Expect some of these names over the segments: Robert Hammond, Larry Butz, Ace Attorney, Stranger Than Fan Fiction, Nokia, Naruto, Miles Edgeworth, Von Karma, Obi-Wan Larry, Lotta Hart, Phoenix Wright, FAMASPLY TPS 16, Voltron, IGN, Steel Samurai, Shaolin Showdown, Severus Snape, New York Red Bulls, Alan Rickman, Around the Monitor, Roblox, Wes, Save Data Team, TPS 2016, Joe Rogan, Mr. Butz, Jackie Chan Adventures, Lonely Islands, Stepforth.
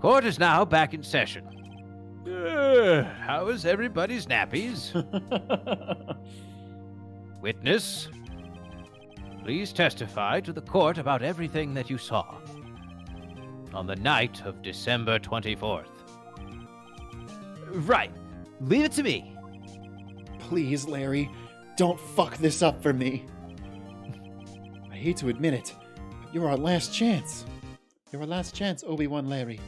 Court is now back in session. How is everybody's nappies? Witness, please testify to the court about everything that you saw on the night of December 24th. Right. Leave it to me. Please, Larry, don't fuck this up for me. I hate to admit it, but you're our last chance. You're our last chance, Obi-Wan Larry.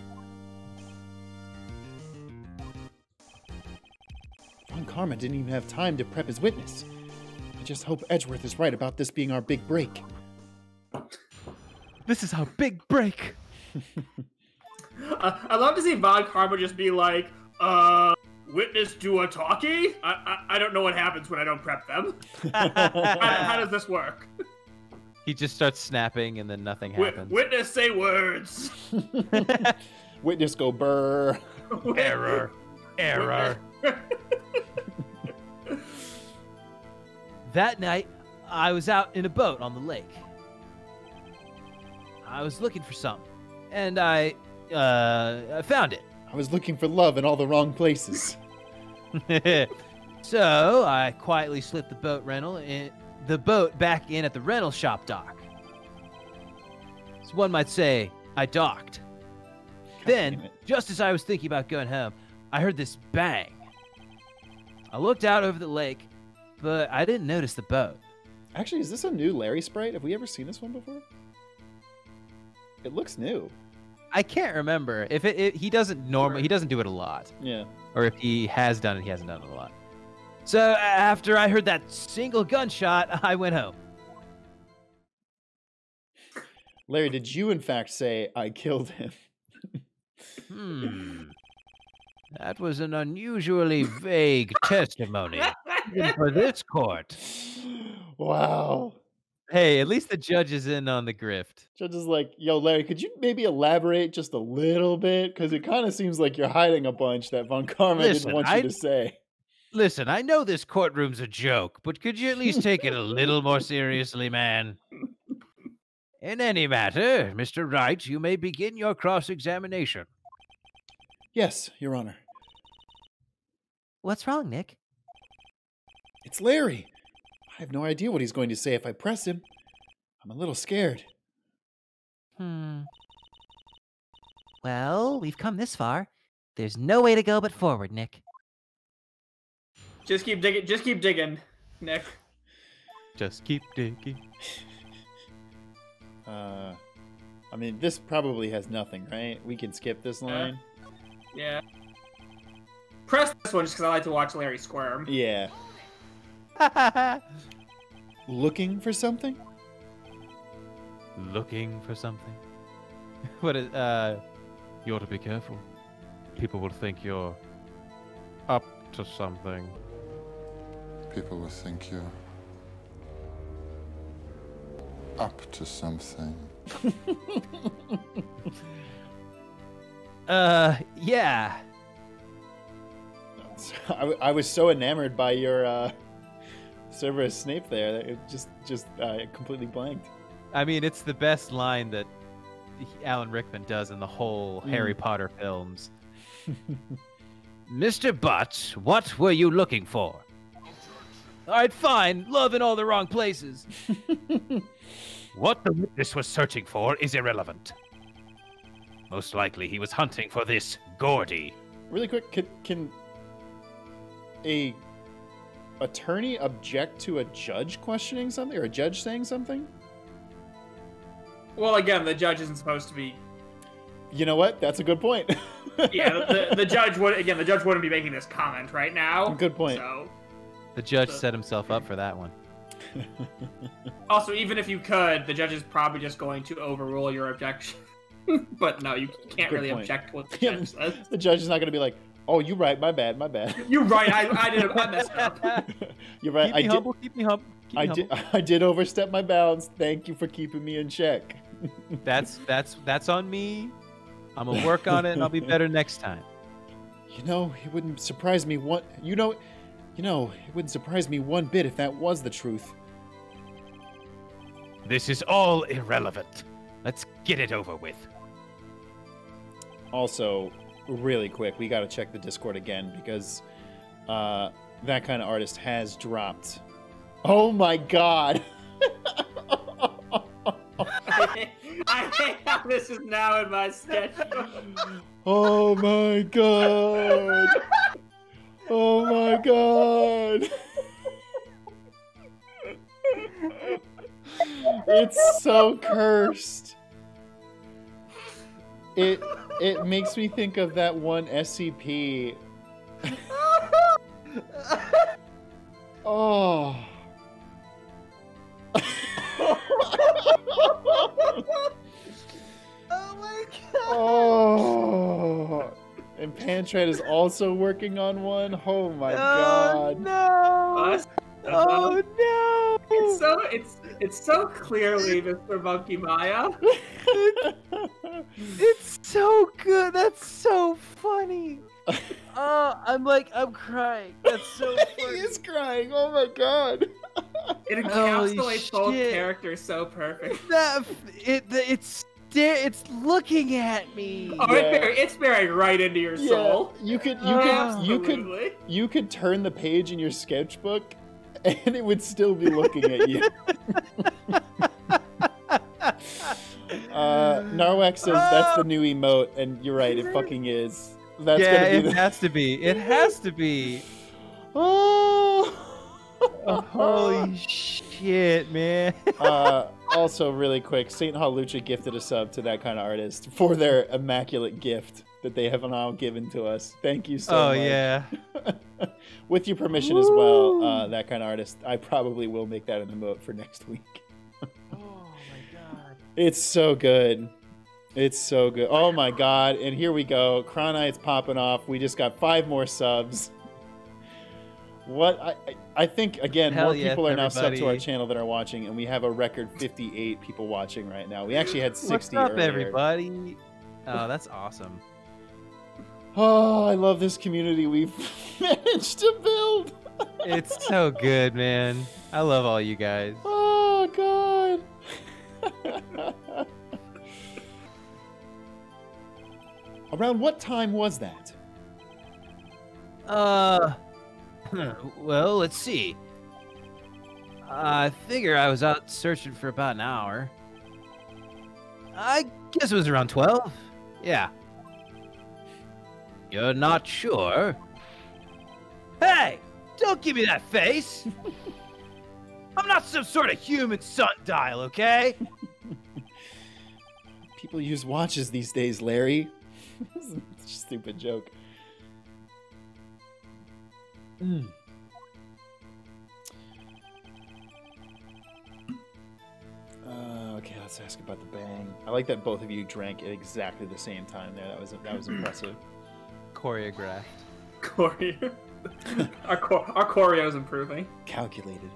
Von Karma didn't even have time to prep his witness. I just hope Edgeworth is right about this being our big break. This is our big break. I'd love to see Von Karma just be like, witness do a talkie? I don't know what happens when I don't prep them. How does this work? He just starts snapping and then nothing happens. Witness say words. Witness go burr. Error. Error. That night, I was out in a boat on the lake. I was looking for something, and I found it. I was looking for love in all the wrong places. So I quietly slipped the boat back in at the rental shop dock. So one might say I docked. God, then, just as I was thinking about going home, I heard this bang. I looked out over the lake, but I didn't notice the boat. Actually, is this a new Larry sprite? Have we ever seen this one before? It looks new. I can't remember if he doesn't normally. He doesn't do it a lot. Yeah. Or if he has done it, he hasn't done it a lot. So after I heard that single gunshot, I went home. Larry, did you in fact say I killed him? That was an unusually vague testimony, even for this court. Wow. Hey, at least the judge is in on the grift. Judge is like, yo, Larry, could you maybe elaborate just a little bit? Because it kind of seems like you're hiding a bunch that Von Karma didn't want you to say. Listen, I know this courtroom's a joke, but could you at least take it a little more seriously, man? In any matter, Mr. Wright, you may begin your cross-examination. Yes, Your Honor. What's wrong, Nick? It's Larry. I have no idea what he's going to say if I press him. I'm a little scared. Well, we've come this far. There's no way to go but forward, Nick. Just keep digging. Just keep digging, Nick. Just keep digging. I mean, this probably has nothing, right? We can skip this line. Yeah. Press this one just because I like to watch Larry squirm. Yeah. Looking for something? Looking for something? What is, you ought to be careful. People will think you're up to something. People will think you're up to something. Yeah. I was so enamored by your, Severus Snape there, it just completely blanked. I mean, it's the best line that Alan Rickman does in the whole Harry Potter films. Mr. Butz, what were you looking for? All right, fine. Love in all the wrong places. What the witness was searching for is irrelevant. Most likely he was hunting for this Gordy. Really quick, can a attorney object to a judge questioning something or a judge saying something? Well, again, the judge isn't supposed to be. You know what? That's a good point. Yeah, the judge would the judge wouldn't be making this comment right now. Good point. So, the judge set himself up for that one. Also, even if you could, the judge is probably just going to overrule your objection. But no, you can't really object to what the judge says. The judge is not going to be like, oh, you're right. My bad. My bad. You're right. I messed up. You're right. I did overstep my bounds. Thank you for keeping me in check. That's on me. I'm gonna work on it, and I'll be better next time. You know, it wouldn't surprise me one. You know, it wouldn't surprise me one bit if that was the truth. This is all irrelevant. Let's get it over with. Also, really quick, we got to check the Discord again because that kind of artist has dropped. Oh my God. I hate how this is now in my schedule. Oh my God. Oh my God. It's so cursed. It makes me think of that one SCP. Oh. Oh my God. Oh. And Pantred is also working on one. Oh my God. No. Oh no. It's so clearly Mr. Monkey Maya. It's so good. That's so funny. I'm crying. That's so funny. He is crying. Oh my God. It encapsulates both characters so perfect. It's looking at me. Oh, yeah. It's buried right into your soul. You could turn the page in your sketchbook and it would still be looking at you. Narwhal says that's the new emote, and you're right, it fucking is. That's gonna be it has to be. It has to be. Oh, holy shit, man. Also, really quick, St. Halucha gifted a sub to that kind of artist for their immaculate gift that they have now given to us. Thank you so much. Oh, yeah. With your permission as well, that kind of artist, I probably will make that an emote for next week. Oh, my God. It's so good. It's so good. Oh, my God. And here we go. Cronite's popping off. We just got 5 more subs. What I think, again, more people are now subbed to our channel that are watching, and we have a record 58 people watching right now. We actually had 60 earlier. What's up, everybody? Oh, that's awesome. Oh, I love this community we've managed to build. It's so good, man. I love all you guys. Oh, God. Around what time was that? Well, let's see. I figure I was out searching for about an hour. I guess it was around 12. Yeah. You're not sure? Hey! Don't give me that face! I'm not some sort of human sundial, okay? People use watches these days, Larry. It's a stupid joke. Okay, let's ask about the bang. I like that both of you drank at exactly the same time there. That was impressive. Choreographed. Our choreo is improving. Calculated.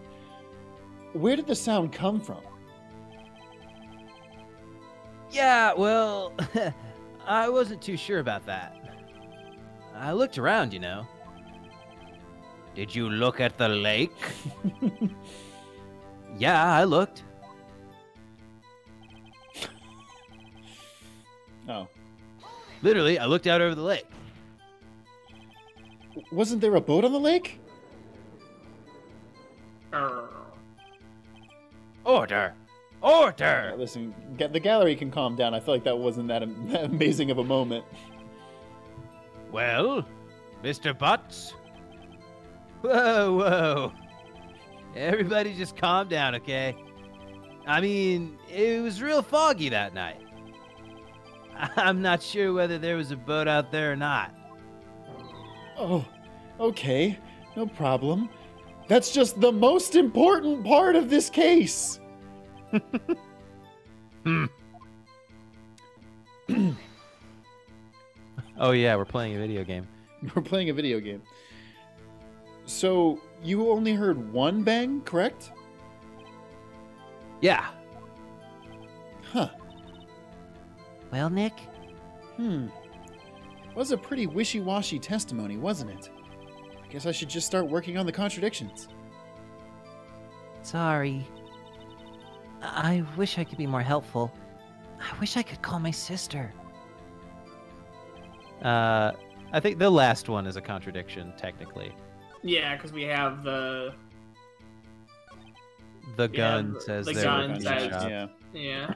Where did the sound come from? Yeah, well, I wasn't too sure about that. I looked around, you know. Did you look at the lake? Yeah, I looked. Oh. Literally, I looked out over the lake. Wasn't there a boat on the lake? Order! Order! Yeah, listen, the gallery can calm down. I feel like that wasn't that amazing of a moment. Well, Mr. Butz? Whoa, whoa. Everybody just calm down, okay? I mean, it was real foggy that night. I'm not sure whether there was a boat out there or not. Oh, okay. No problem. That's just the most important part of this case. Oh, yeah, we're playing a video game. We're playing a video game. So, you only heard one bang, correct? Yeah. Huh. Well, Nick? It was a pretty wishy-washy testimony, wasn't it? I guess I should just start working on the contradictions. Sorry. I wish I could be more helpful. I wish I could call my sister. I think the last one is a contradiction, technically. Yeah, because we have the gun says the gun says yeah.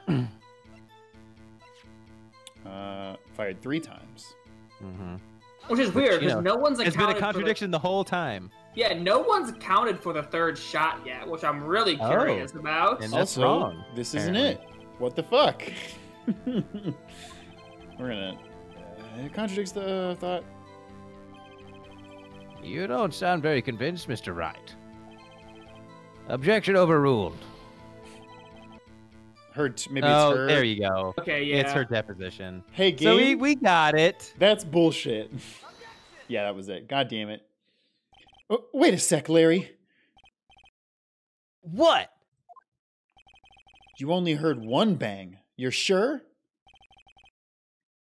Fired 3 times. Mm-hmm. Which is weird because no one's accounted. It's been a contradiction the whole time. Yeah, no one's accounted for the third shot yet, which I'm really curious about. And that's also wrong. This isn't it. What the fuck? We're gonna. It contradicts the thought. You don't sound very convinced, Mr. Wright. Objection overruled. Her maybe it's her. There you go. Okay, yeah. It's her deposition. Hey, game. So we got it. That's bullshit. Yeah, that was it. God damn it. Oh, wait a sec, Larry. What? You only heard one bang. You're sure?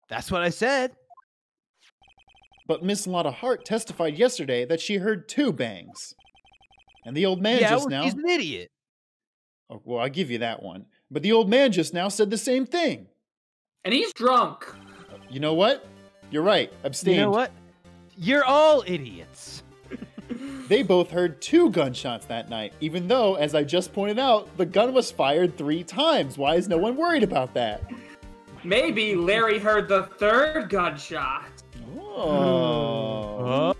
That's what I said. But Miss Lotta Hart testified yesterday that she heard 2 bangs. And the old man just now... Yeah, he's an idiot. Oh, well, I'll give you that one. But the old man just now said the same thing. And he's drunk. You know what? You're right. Abstained. You know what? You're all idiots. They both heard 2 gunshots that night, even though, as I just pointed out, the gun was fired 3 times. Why is no one worried about that? Maybe Larry heard the 3rd gunshot. Oh.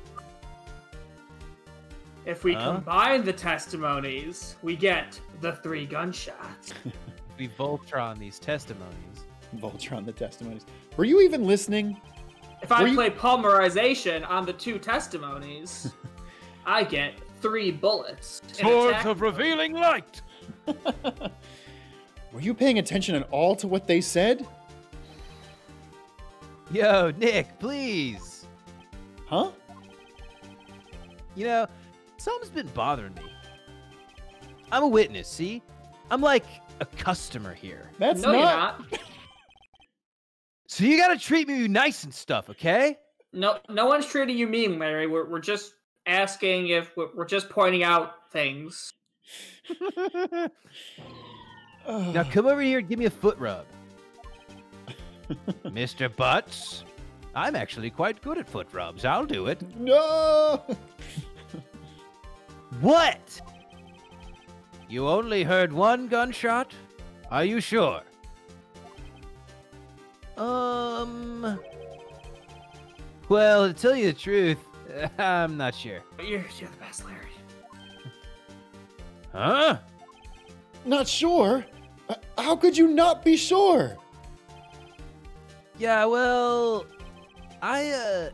If we combine the testimonies, we get the 3 gunshots. We Voltron these testimonies. Voltron the testimonies. Were you even listening? If I play pulverization on the 2 testimonies, I get 3 bullets. Swords of revealing light! Were you paying attention at all to what they said? Yo, Nick, please. Huh? You know, something's been bothering me. I'm a witness, see? I'm like a customer here. That's not. So you gotta treat me nice and stuff, okay? No, no one's treating you mean, Larry. We're just asking if we're just pointing out things. Now come over here and give me a foot rub. Mr. Butz, I'm actually quite good at foot rubs. I'll do it. No! What? You only heard 1 gunshot? Are you sure? Well, to tell you the truth, I'm not sure. You're the best, Larry. Huh? Not sure? How could you not be sure? Yeah, well, I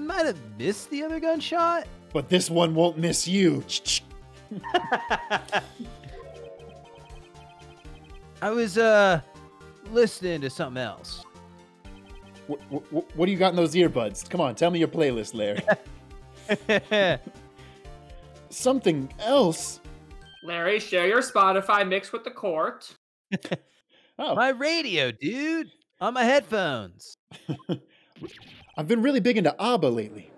might have missed the other gunshot. But this one won't miss you. I was, listening to something else. What do you got in those earbuds? Come on, tell me your playlist, Larry. Something else? Larry, share your Spotify mix with the court. Oh. My radio, dude. On my headphones. I've been really big into ABBA lately.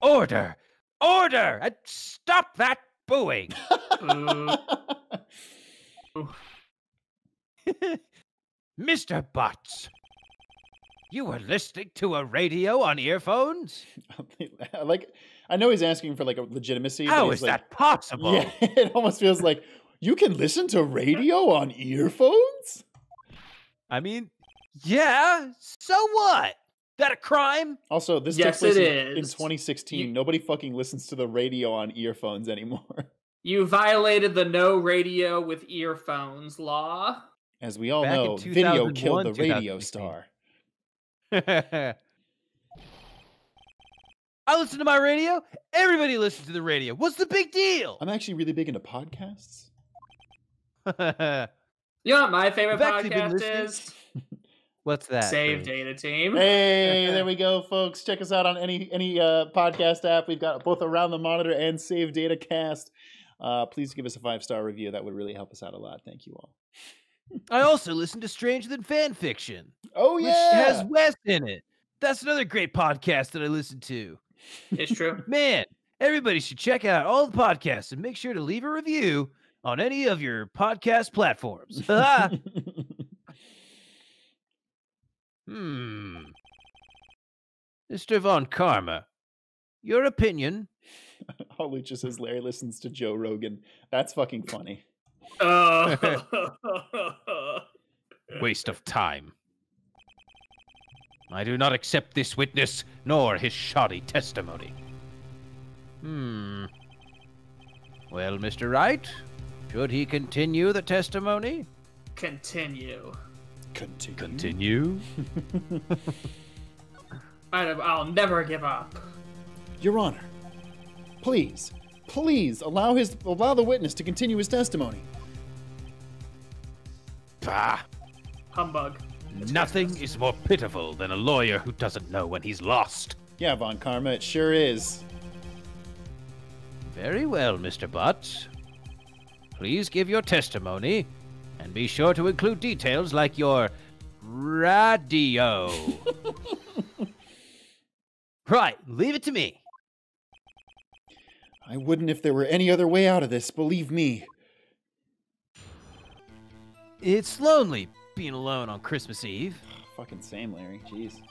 Order! Order! And stop that booing! Mr. Butz, you were listening to a radio on earphones? Like, I know he's asking for like a legitimacy. How is that possible? Yeah, it almost feels like, you can listen to radio on earphones? I mean, yeah, so what? That a crime? Also, this took place in 2016. Nobody fucking listens to the radio on earphones anymore. You violated the no radio with earphones law. As we all know, video killed the radio star. I listen to my radio. Everybody listens to the radio. What's the big deal? I'm actually really big into podcasts. You know what my favorite podcast is? What's that? Save Data Team. Hey, there we go, folks. Check us out on any podcast app. We've got both Around the Monitor and Save Data Cast. Please give us a 5-star review. That would really help us out a lot. Thank you all. I also listen to Stranger Than Fan Fiction. Oh, yeah. Which has Wes in it. That's another great podcast that I listen to. It's true. Man, everybody should check out all the podcasts and make sure to leave a review on any of your podcast platforms. Mr. Von Karma, your opinion? Lucha says Larry listens to Joe Rogan. That's fucking funny. Waste of time. I do not accept this witness, nor his shoddy testimony. Well, Mr. Wright, should he continue the testimony? Continue? I'll never give up. Your Honor, please allow the witness to continue his testimony. Bah. Humbug. Nothing is more pitiful than a lawyer who doesn't know when he's lost. Yeah, Von Karma, it sure is. Very well, Mr. Butz. Please give your testimony, and be sure to include details like your radio. Right, leave it to me. I wouldn't if there were any other way out of this, believe me. It's lonely being alone on Christmas Eve. Fucking same, Larry. Jeez.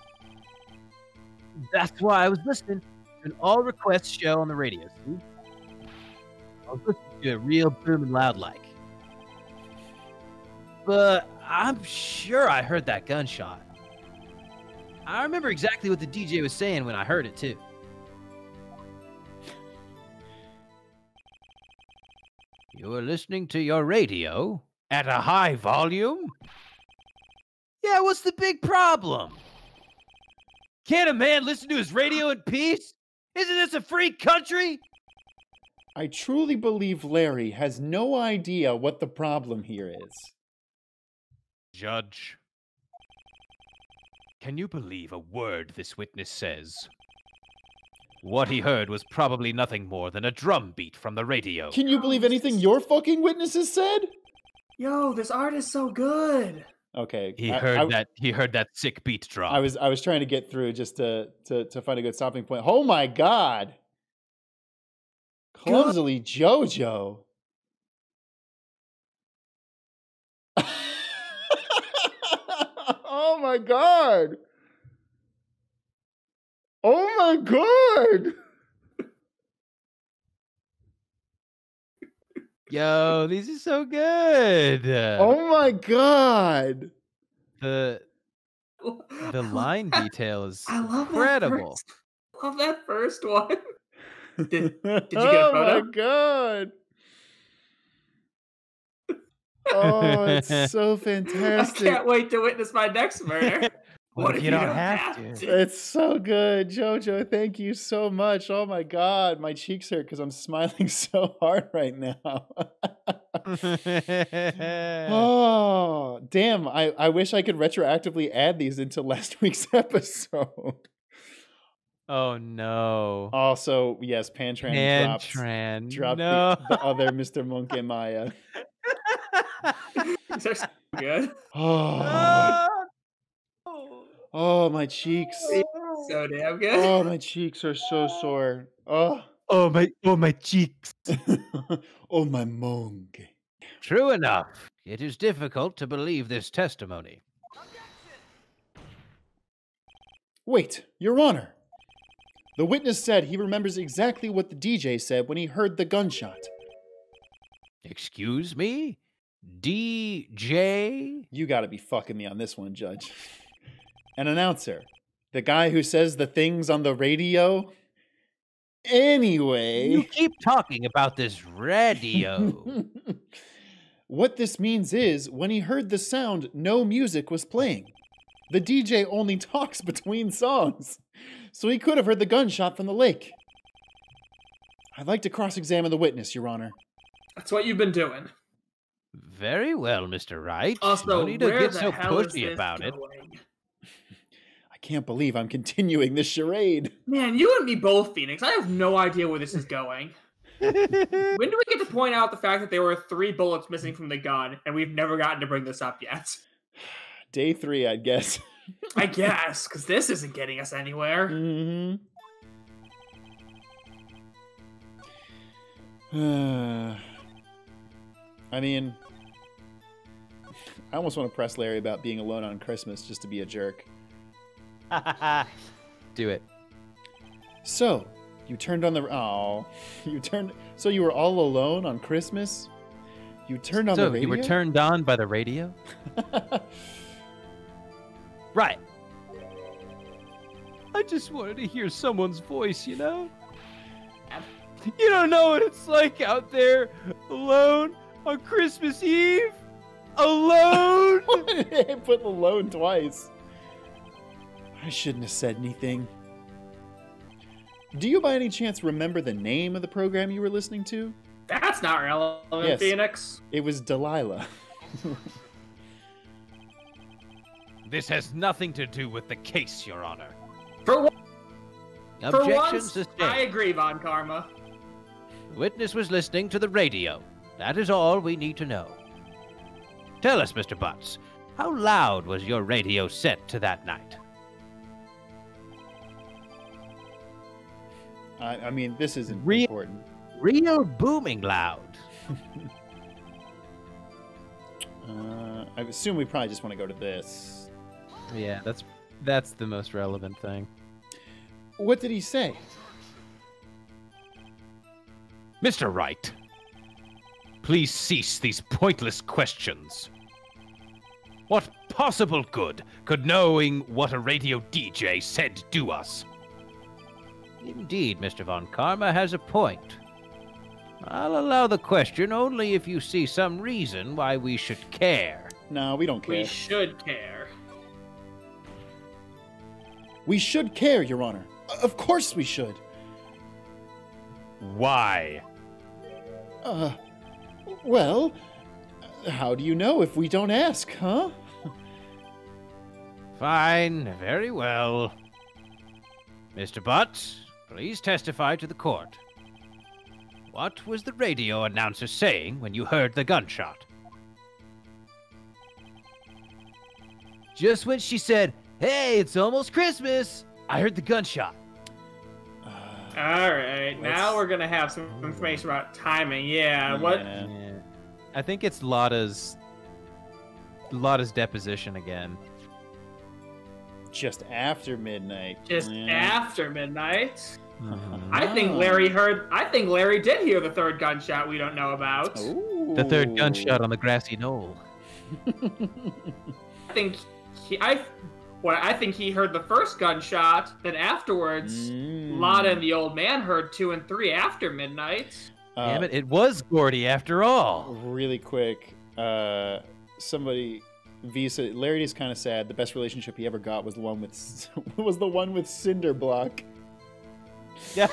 That's why I was listening to an all requests show on the radio. See? I was listening to it real booming loud like. But I'm sure I heard that gunshot. I remember exactly what the DJ was saying when I heard it, too. You were listening to your radio at a high volume? Yeah, what's the big problem? Can't a man listen to his radio in peace? Isn't this a free country? I truly believe Larry has no idea what the problem here is. Judge, can you believe a word this witness says? What he heard was probably nothing more than a drum beat from the radio. Can you believe anything your fucking witnesses said? Yo, this art is so good. Okay. He heard that sick beat drop. I was trying to get through just to find a good stopping point. Oh my god. Clumsily JoJo. Oh my god. Oh my god. Yo, these are so good. Oh my god. The line detail is incredible. I love that first one. Did you get a photo? Oh my god. Oh, it's so fantastic. I can't wait to witness my next murder. What if you don't have to? It's so good. JoJo, thank you so much. Oh my god, my cheeks hurt because I'm smiling so hard right now. Oh, damn. I wish I could retroactively add these into last week's episode. Oh no. Also, yes, Pantran dropped the other Mr. Monk and Maya. These are so good. Oh, my cheeks. So damn good. Oh, my cheeks are so sore. Oh my cheeks. Oh my monk. True enough. It is difficult to believe this testimony. Wait, Your Honor. The witness said he remembers exactly what the DJ said when he heard the gunshot. Excuse me? DJ? You gotta be fucking me on this one, Judge. An announcer. The guy who says the things on the radio. Anyway. You keep talking about this radio. What this means is, when he heard the sound, no music was playing. The DJ only talks between songs. So he could have heard the gunshot from the lake. I'd like to cross-examine the witness, Your Honor. That's what you've been doing. Very well, Mr. Wright. Also, no need to get so pushy about it. I can't believe I'm continuing this charade. Man, you and me both, Phoenix. I have no idea where this is going. When do we get to point out the fact that there were 3 bullets missing from the gun, and we've never gotten to bring this up yet? Day 3, I guess. I guess, because this isn't getting us anywhere. I mean, I almost want to press Larry about being alone on Christmas just to be a jerk. Do it. So, you turned on the... Oh, you turned... So you were all alone on Christmas? You turned on the radio? So you were turned on by the radio? Right. I just wanted to hear someone's voice, you know? You don't know what it's like out there alone on Christmas Eve? Alone? I put alone twice. I shouldn't have said anything. Do you by any chance remember the name of the program you were listening to? That's not relevant, yes. Phoenix. It was Delilah. This has nothing to do with the case, Your Honor. For once, I agree, Von Karma. The witness was listening to the radio. That is all we need to know. Tell us, Mr. Butz, how loud was your radio set to that night? I mean, this isn't important. Real booming loud. I assume we probably just want to go to this. Yeah, that's the most relevant thing. What did he say? Mr. Wright, please cease these pointless questions. What possible good could knowing what a radio DJ said do us? Indeed, Mr. Von Karma has a point. I'll allow the question only if you see some reason why we should care. No, we don't care. We should care. We should care, Your Honor. Of course we should. Why? Well, how do you know if we don't ask, huh? Fine, very well. Mr. Butz, please testify to the court. What was the radio announcer saying when you heard the gunshot? Just when she said, "Hey, it's almost Christmas," I heard the gunshot. All right, now we're going to have some information about timing. Yeah, what? Yeah. I think it's Lotta's deposition again. Just after midnight. Just after midnight? I think Larry did hear the third gunshot we don't know about. Ooh. The third gunshot on the grassy knoll. I think he heard the first gunshot, then afterwards Lotta and the old man heard 2 and 3 after midnight. Damn it, it was Gordy after all. Really quick, somebody Visa, Larry is kind of sad. The best relationship he ever got was the one with Cinderblock. Yeah,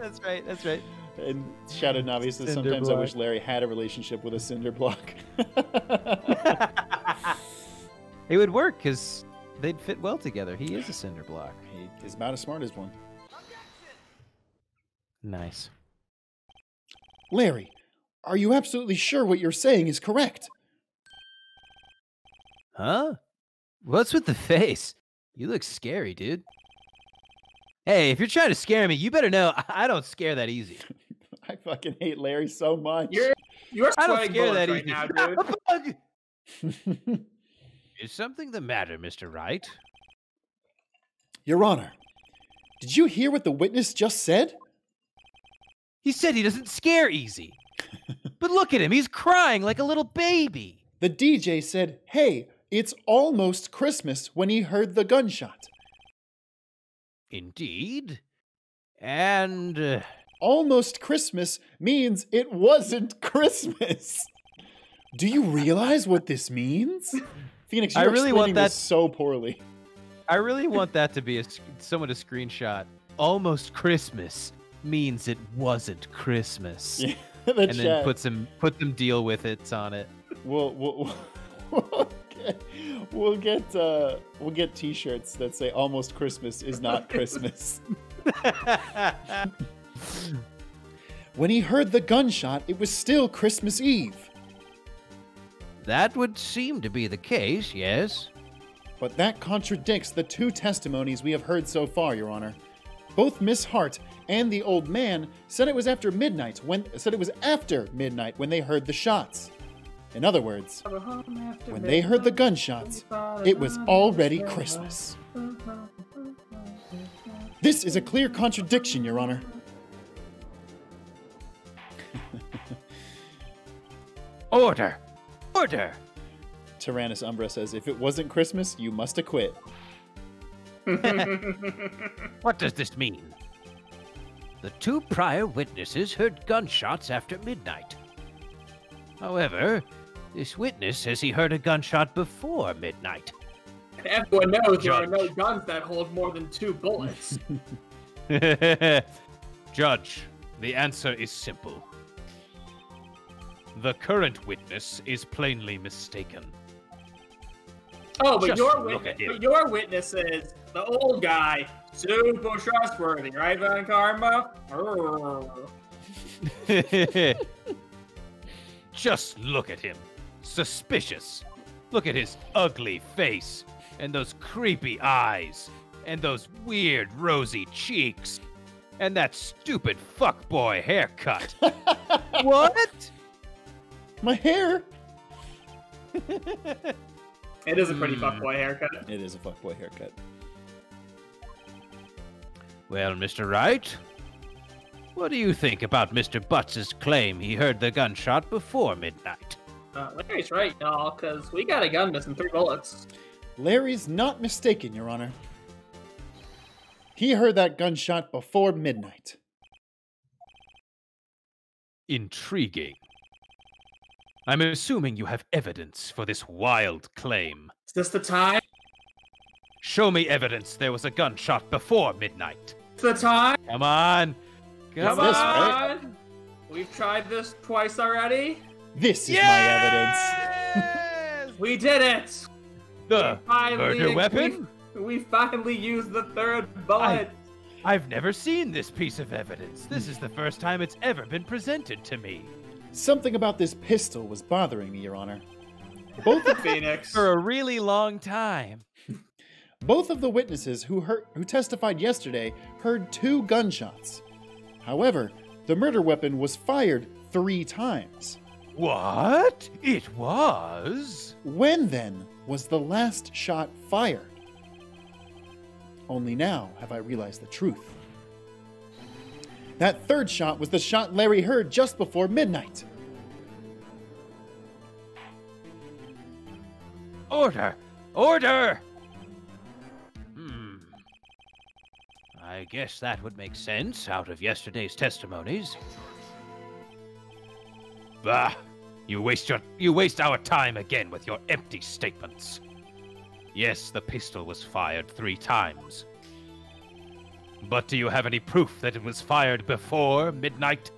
that's right. That's right. And shout out Navi says sometimes I wish Larry had a relationship with a Cinderblock. It would work because they'd fit well together. He is a Cinderblock. He is about as smart as one. Nice. Larry, are you absolutely sure what you're saying is correct? Huh? What's with the face? You look scary, dude. Hey, if you're trying to scare me, you better know I don't scare that easy. I fucking hate Larry so much. You're I don't scare that right easy. Now, dude. Is something the matter, Mr. Wright? Your Honor, did you hear what the witness just said? He said he doesn't scare easy. But look at him, he's crying like a little baby. The DJ said, "Hey, it's almost Christmas," when he heard the gunshot. Indeed. And... almost Christmas means it wasn't Christmas. Do you realize what this means? Phoenix, you're explaining this so poorly. I really want that to be someone to screenshot. Almost Christmas means it wasn't Christmas. Yeah, and then put some deal with it on it. We'll get T-shirts that say "Almost Christmas is not Christmas." When he heard the gunshot, it was still Christmas Eve. That would seem to be the case, yes. But that contradicts the two testimonies we have heard so far, Your Honor. Both Miss Hart and the old man said it was after midnight when they heard the shots. In other words, when they heard the gunshots, it was already Christmas. This is a clear contradiction, Your Honor. Order! Order! Tyrannus Umbra says, if it wasn't Christmas, you must acquit. What does this mean? The two prior witnesses heard gunshots after midnight. However, this witness says he heard a gunshot before midnight. And everyone knows there are no guns that hold more than 2 bullets. Judge, the answer is simple. The current witness is plainly mistaken. Oh, but your witness is the old guy, super trustworthy, right, Von Karma? Oh. Just look at him. Suspicious. Look at his ugly face, and those creepy eyes, and those weird rosy cheeks, and that stupid fuckboy haircut. What? My hair? It is a pretty fuckboy haircut. It is a fuckboy haircut. Well, Mr. Wright, what do you think about Mr. Butz's claim he heard the gunshot before midnight? Larry's right, y'all, because we got a gun missing 3 bullets. Larry's not mistaken, Your Honor. He heard that gunshot before midnight. Intriguing. I'm assuming you have evidence for this wild claim. Is this the time? Show me evidence there was a gunshot before midnight. It's the time? Come on. Come on. This, right? We've tried this twice already. This is my evidence. We did it. The murder weapon? We finally used the 3rd bullet. I've never seen this piece of evidence. This is the first time it's ever been presented to me. Something about this pistol was bothering me, Your Honor. Both of Phoenix for a really long time. Both of the witnesses who testified yesterday heard 2 gunshots. However, the murder weapon was fired 3 times. What? It was? When then was the last shot fired? Only now have I realized the truth. That 3rd shot was the shot Larry heard just before midnight. Order! Order! I guess that would make sense out of yesterday's testimonies. Bah! You waste our time again with your empty statements. Yes, the pistol was fired 3 times. But do you have any proof that it was fired before midnight?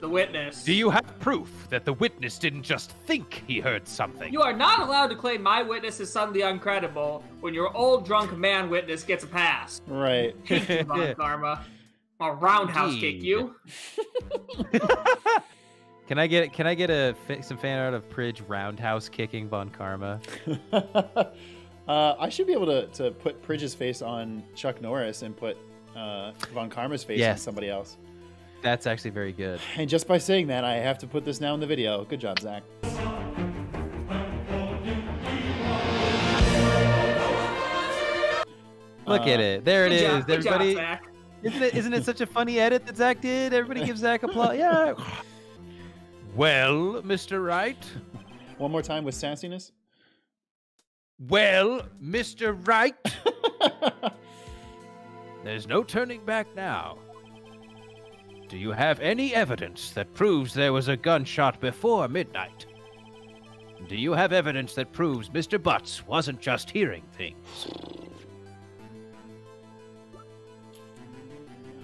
The witness. Do you have proof that the witness didn't just think he heard something? You are not allowed to claim my witness is suddenly uncredible when your old drunk man witness gets a pass. Right. Thank you, Von Karma. I'll roundhouse kick you. Can I get some fan art of Pridge roundhouse kicking Von Karma? I should be able to put Pridge's face on Chuck Norris and put Von Karma's face on somebody else. That's actually very good. And just by saying that, I have to put this now in the video. Good job, Zach. Look at it. There it is, everybody. Isn't it such a funny edit that Zach did? Everybody give Zach applause. Yeah. Well, Mr. Wright. One more time with sassiness. Well, Mr. Wright, there's no turning back now. Do you have any evidence that proves there was a gunshot before midnight? Do you have evidence that proves Mr. Butz wasn't just hearing things?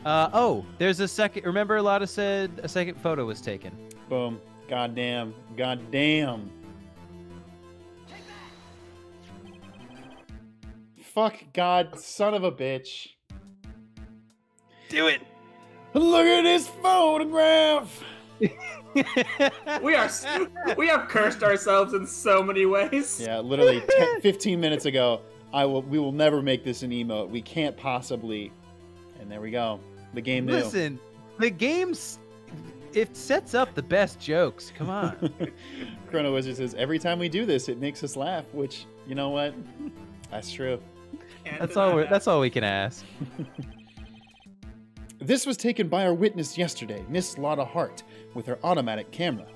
Oh, there's a second. Remember, Lotta said a second photo was taken. Boom. Goddamn. Goddamn. Fuck God, son of a bitch. Do it! Look at this photograph! We have cursed ourselves in so many ways. Yeah, literally 15 minutes ago, we will never make this an emote. We can't possibly. And there we go. The game knew. Listen, the game's... It sets up the best jokes. Come on. Chrono Wizard says, every time we do this, it makes us laugh, which, you know what? That's true. That's all we can ask. This was taken by our witness yesterday, Miss Lotta Hart, with her automatic camera.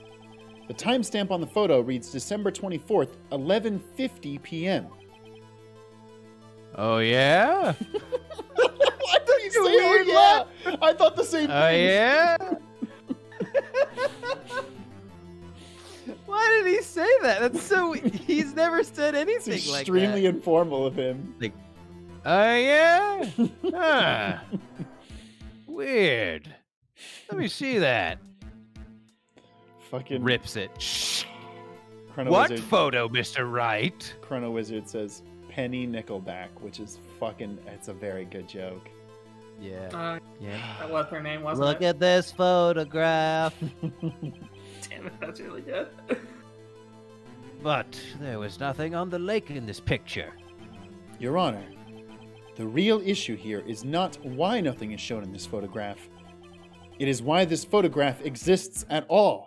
The timestamp on the photo reads December 24th, 11:50 p.m. Oh, yeah? I thought you said, oh, yeah. I thought the same thing. Oh, yeah? Why did he say that? That's so... He's never said anything like that. It's extremely informal of him. Like, oh, yeah? Huh. Weird. Let me see that. Fucking... Rips it. What photo, Mr. Wright? Chrono Wizard says... Penny Nickelback, which is fucking, it's a very good joke. Yeah. Yeah. That was her name, wasn't it? Look at this photograph. Damn it, that's really good. But there was nothing on the lake in this picture. Your Honor, the real issue here is not why nothing is shown in this photograph. It is why this photograph exists at all.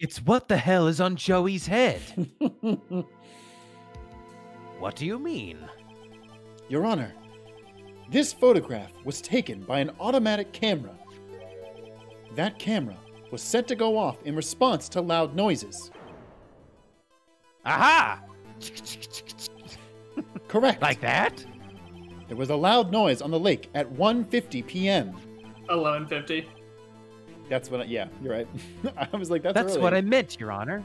It's what the hell is on Joey's head. What do you mean? Your Honor, this photograph was taken by an automatic camera. That camera was set to go off in response to loud noises. Aha! Correct. Like that? There was a loud noise on the lake at 1:50 p.m. 11:50. That's what I, yeah, you're right. I was like, that's early. What I meant, Your Honor.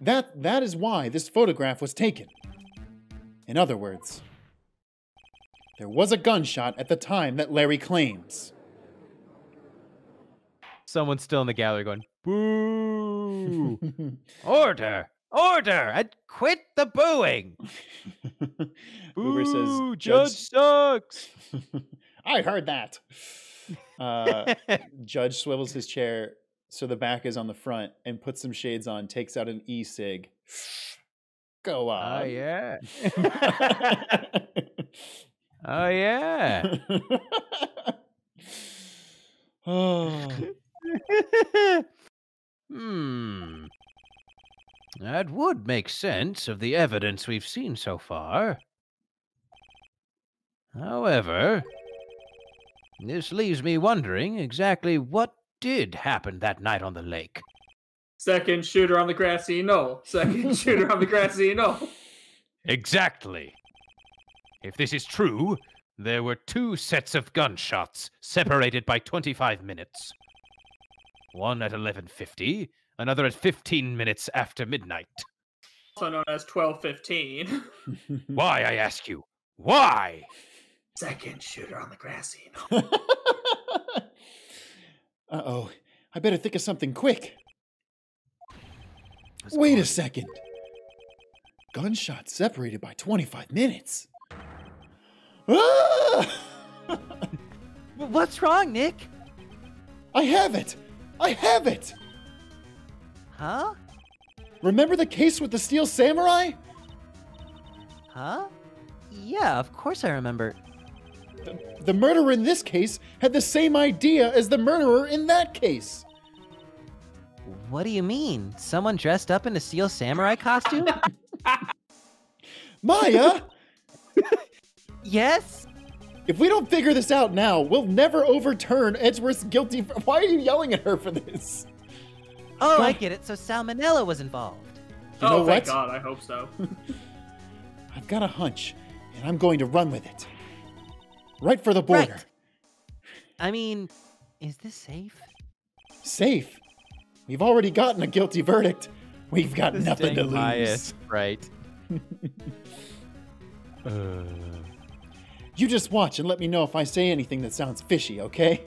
That is why this photograph was taken. In other words, there was a gunshot at the time that Larry claims. Someone's still in the gallery going, boo! Order! Order! And quit the booing! Boo, says, Judge sucks! I heard that! Judge swivels his chair so the back is on the front and puts some shades on, takes out an e-cig. Go on. Oh, yeah. Oh, yeah. Oh. Hmm. That would make sense of the evidence we've seen so far. However, this leaves me wondering exactly what did happen that night on the lake. Second shooter on the grassy knoll. Second shooter on the grassy knoll. Exactly. If this is true, there were two sets of gunshots separated by 25 minutes. One at 11:50, another at 15 minutes after midnight. Also known as 12:15. Why, I ask you? Why? Second shooter on the grassy knoll. Uh-oh, I better think of something quick. Wait a second. Gunshot separated by 25 minutes. Ah! What's wrong, Nick? I have it! I have it! Huh? Remember the case with the Steel Samurai? Huh? Yeah, of course I remember. The murderer in this case had the same idea as the murderer in that case. What do you mean? Someone dressed up in a Steel Samurai costume? Maya! Yes? If we don't figure this out now, we'll never overturn Edgeworth's guilty... Why are you yelling at her for this? Oh, I get it. So Salmonella was involved. You know what? Thank God. I hope so. I've got a hunch, and I'm going to run with it. Right for the border. Right. I mean, is this safe? Safe? We've already gotten a guilty verdict. We've got nothing to lose. Bias. Right. You just watch and let me know if I say anything that sounds fishy, okay?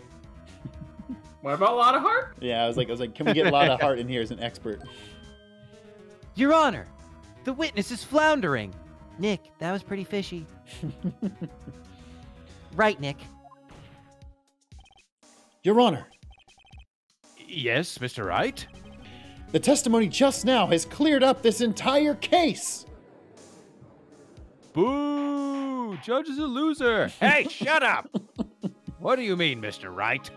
What about Lotta Hart? Yeah, I was like, can we get Lotta Hart in here as an expert? Your Honor, the witness is floundering. Nick, that was pretty fishy. Right, Nick. Your Honor. Yes, Mr. Wright? The testimony just now has cleared up this entire case. Boo! Judge is a loser. Hey, shut up! What do you mean, Mr. Wright?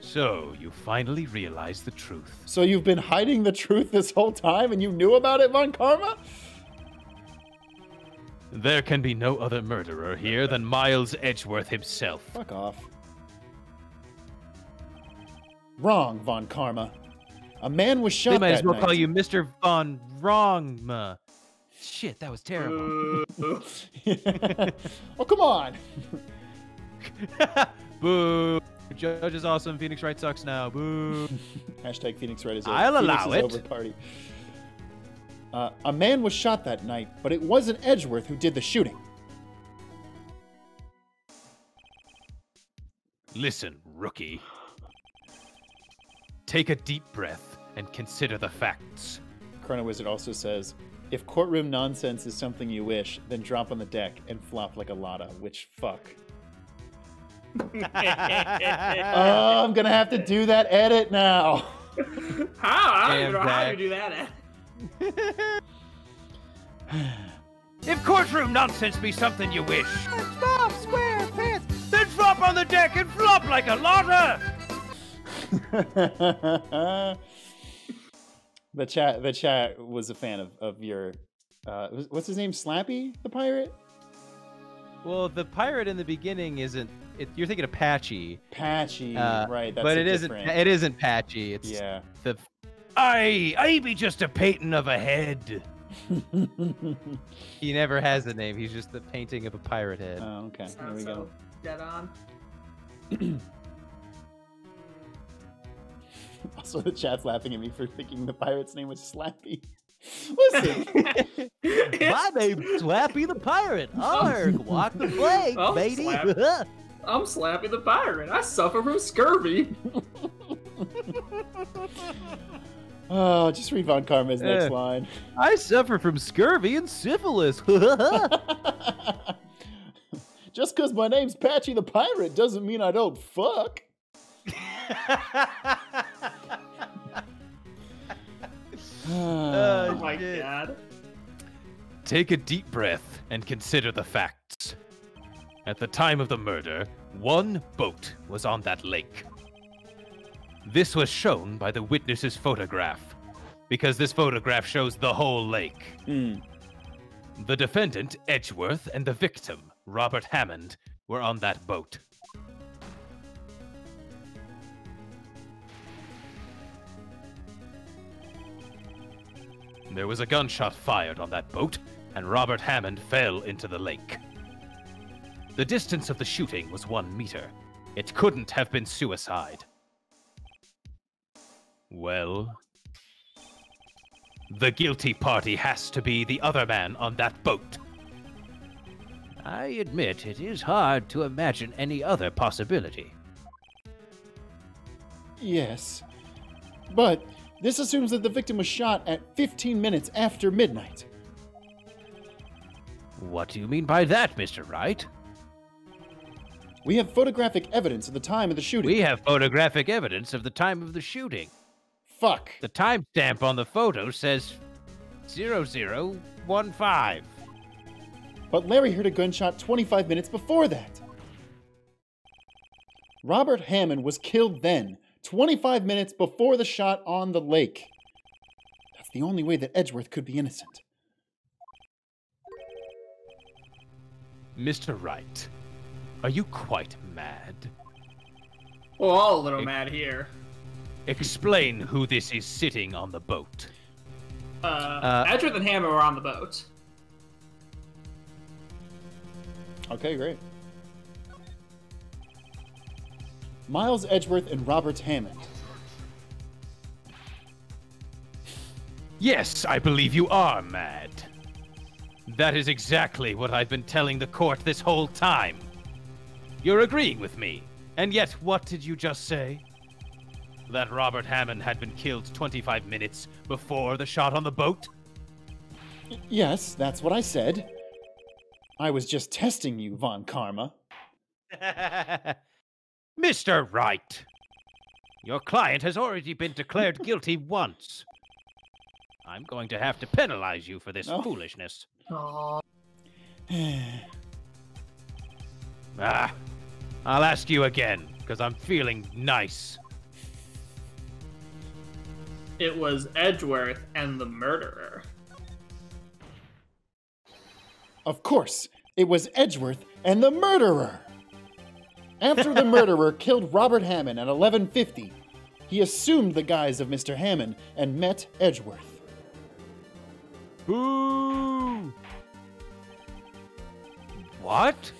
So, you finally realized the truth. So you've been hiding the truth this whole time and you knew about it, Von Karma? There can be no other murderer here than Miles Edgeworth himself. Fuck off. Wrong, Von Karma. A man was shot. They might as well call you Mr. Von Wrongma. Shit, that was terrible. Oh, come on. Boo. Judge is awesome. Phoenix Wright sucks now. Boo. Hashtag Phoenix Wright is over. I'll allow it. Over party. A man was shot that night, but it wasn't Edgeworth who did the shooting. Listen, rookie. Take a deep breath and consider the facts. Chrono Wizard also says, if courtroom nonsense is something you wish, then drop on the deck and flop like a Lotta, which fuck. I'm gonna have to do that edit now. How? I don't even know how to do that edit. If courtroom nonsense be something you wish, stop, square, pants, then drop on the deck and flop like a Lotta. The chat was a fan of your what's his name, Slappy the pirate. Well, the pirate in the beginning isn't it, you're thinking of Patchy, right? That's but it different... it isn't Patchy. It's yeah, the I be just a painting of a head. He never has a name. He's just the painting of a pirate head. Oh, okay. There we go. Dead on. Also, the chat's laughing at me for thinking the pirate's name was Slappy. Listen. My name's Slappy the pirate. Arg, walk the plank, baby. I'm Slappy the pirate. I suffer from scurvy. Oh, just read Von Karma's next line. I suffer from scurvy and syphilis. Just because my name's Patchy the pirate doesn't mean I don't fuck. Oh my god. Take a deep breath and consider the facts. At the time of the murder, one boat was on that lake. This was shown by the witness's photograph, because this photograph shows the whole lake. Mm. The defendant, Edgeworth, and the victim, Robert Hammond, were on that boat. There was a gunshot fired on that boat, and Robert Hammond fell into the lake. The distance of the shooting was 1 meter. It couldn't have been suicide. Well, the guilty party has to be the other man on that boat. I admit it is hard to imagine any other possibility. Yes, but this assumes that the victim was shot at 15 minutes after midnight. What do you mean by that, Mr. Wright? We have photographic evidence of the time of the shooting. We have photographic evidence of the time of the shooting. Fuck. The timestamp on the photo says 00:15. But Larry heard a gunshot 25 minutes before that. Robert Hammond was killed then, 25 minutes before the shot on the lake. That's the only way that Edgeworth could be innocent. Mr. Wright, are you quite mad? Well, all a little mad here. Explain who this is sitting on the boat. Edgeworth and Hammond are on the boat. Okay, great. Miles Edgeworth and Robert Hammond. Yes, I believe you are mad. That is exactly what I've been telling the court this whole time. You're agreeing with me. And yet, what did you just say? That Robert Hammond had been killed 25 minutes before the shot on the boat? Yes, that's what I said. I was just testing you, Von Karma. Mr. Wright, your client has already been declared guilty once. I'm going to have to penalize you for this foolishness. Oh. I'll ask you again, because I'm feeling nice. It was Edgeworth and the murderer. Of course, it was Edgeworth and the murderer. After the murderer killed Robert Hammond at 11:50, he assumed the guise of Mr. Hammond and met Edgeworth. Boo! What?